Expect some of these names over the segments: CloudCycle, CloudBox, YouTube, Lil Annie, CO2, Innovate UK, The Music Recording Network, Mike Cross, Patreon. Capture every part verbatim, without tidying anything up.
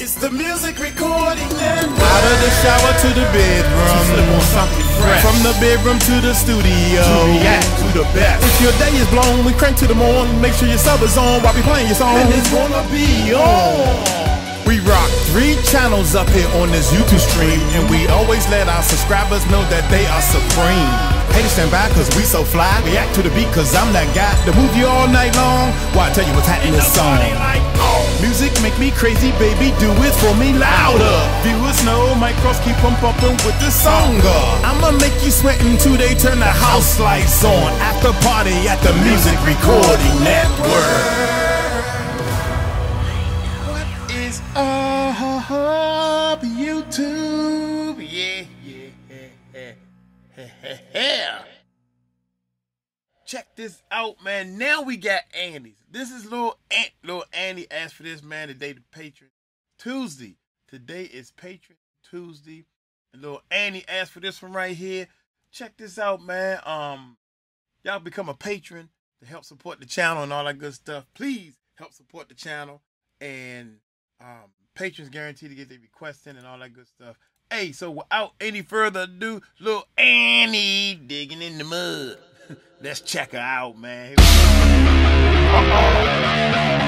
It's the music recording and out of the shower to the bedroom, from the bedroom to the studio, to the best. If your day is blown, we crank to the morn. Make sure your sub is on while we playing your song, and it's gonna be on. We rock three channels up here on this YouTube stream, and we always let our subscribers know that they are supreme. Hey, stand by, cause we so fly. React to the beat, cause I'm that guy to move you all night long. Why, I tell you what's hot in this song. Like, oh. Music make me crazy, baby, do it for me louder. Viewers know Mike Cross keep on bumping with this song. I'ma make you sweat until they turn the house lights on. After party at the Music Recording Network. What is up, YouTube? Yeah, yeah, yeah, yeah, yeah. Yeah. Check this out, man. Now we got Annie's. This is Lil Aunt. Lil Annie asked for this, man. Today the Patreon Tuesday. Today is Patreon Tuesday. And Lil Annie asked for this one right here. Check this out, man. Um, y'all become a patron to help support the channel and all that good stuff. Please help support the channel. And um, patrons guaranteed to get their requests in and all that good stuff. Hey, so without any further ado, Lil Annie digging in the mud. Let's check her out, man. Uh-oh.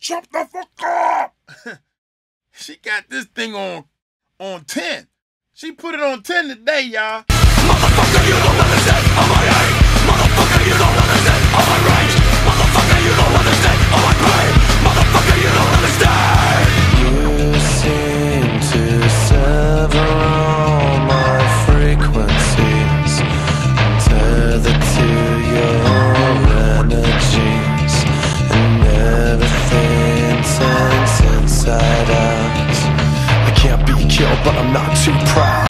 Jump the fuck up! Jump the fuck up! She got this thing on on ten. She put it on ten today, y'all. Motherfucker, you don't understand all my hate. Motherfucker, you don't understand all my rage. Motherfucker, you don't understand all my pain. Motherfucker, you don't understand. You seem to sever all my frequencies and tether to your energies and everything. Inside out, I can't be killed, but I'm not too proud.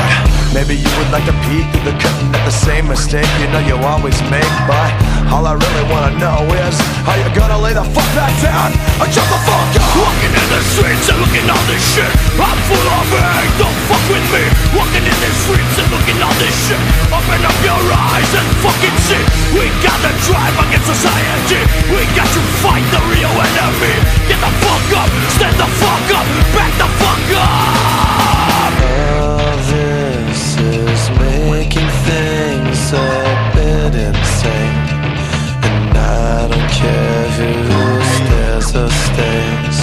Maybe you would like to peek through the curtain at the same mistake you know you always make, but all I really wanna know is how you gonna lay the fuck back down or jump the fuck up. Walking in the streets and looking all this shit, I'm full of hate, don't fuck with me. Walking in the streets and looking all this shit, open up your eyes and fucking see. We gotta drive against society, we got to fight the real enemy. Get the fuck up, stand the fuck up, back the fuck up. All this is making things a bit insane, and I don't care who stares or stays.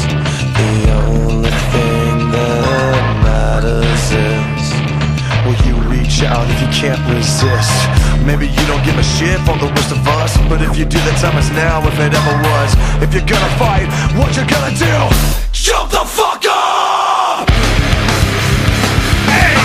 The only thing that matters is, will you reach out if you can't resist? Maybe you don't give a shit for the rest of us, but if you do, the time is now, if it ever was. If you're gonna fight, what you gonna do? Jump the fuck up! Hey! Hey!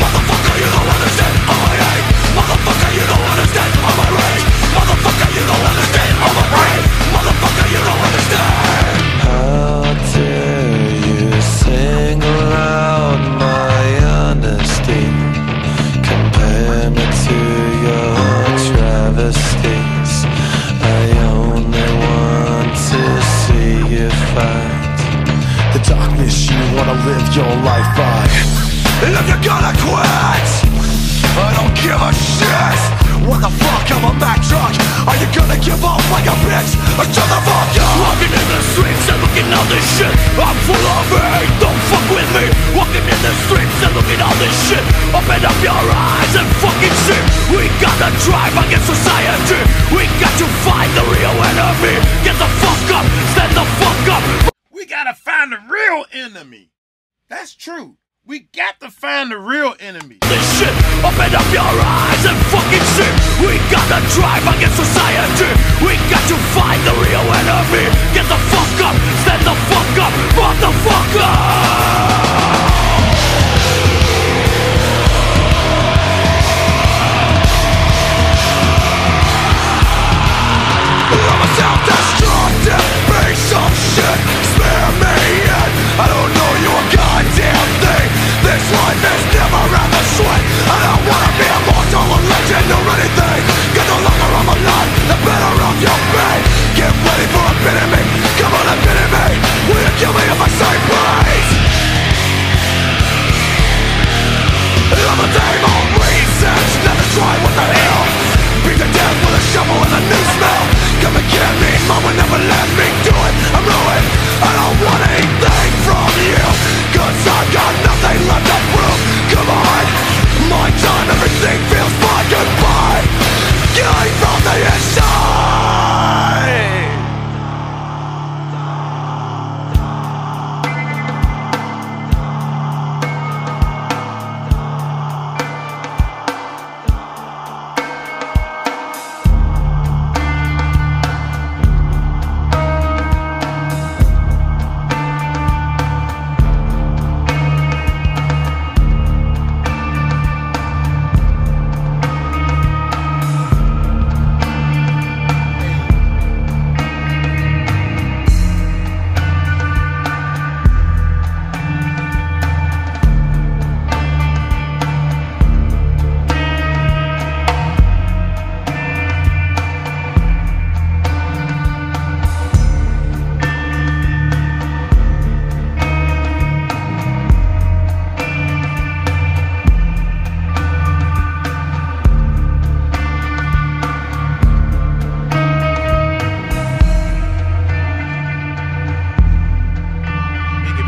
Motherfucker, you don't understand all my hate. Motherfucker, you don't understand all my rage. Motherfucker, you don't understand all my pain. Motherfucker, you don't understand. How dare you sing around my honesty, compare me to your travesties. I only want to see you fight the darkness you wanna live your life by. And if you're gonna quit, I don't give a shit. What the fuck, I'm a Mack truck. Are you gonna give up like a bitch? Or shut the fuck up? Walking in the streets and looking at this shit, I'm full of hate, don't fuck with me. Walking in the streets and looking at this shit, open up your eyes and fucking shit. We gotta drive against society, we got to find the real enemy. Get the fuck up, stand the fuck up. We gotta find the real enemy. That's true. We got to find the real enemy. This shit, open up your eyes and the fucking ship. We gotta drive against society. We got to find the real enemy. Get the fuck up, stand the fuck up, motherfucker.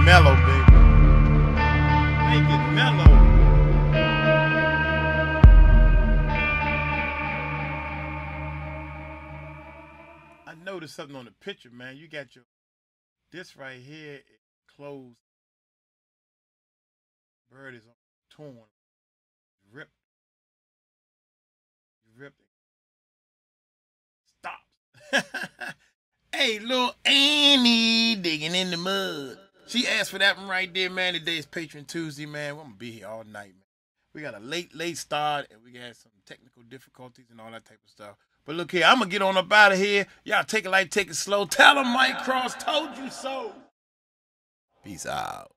Mellow, baby. Make it mellow. I noticed something on the picture, man. You got your this right here is closed. Bird is torn, ripped, ripped. Stop. Hey, Lil Annie digging in the mud. She asked for that one right there, man. Today is Patreon Tuesday, man. We're going to be here all night, man. We got a late, late start, and we got some technical difficulties and all that type of stuff. But look here, I'm going to get on up out of here. Y'all take it light, take it slow. Tell them Mike Cross told you so. Peace out.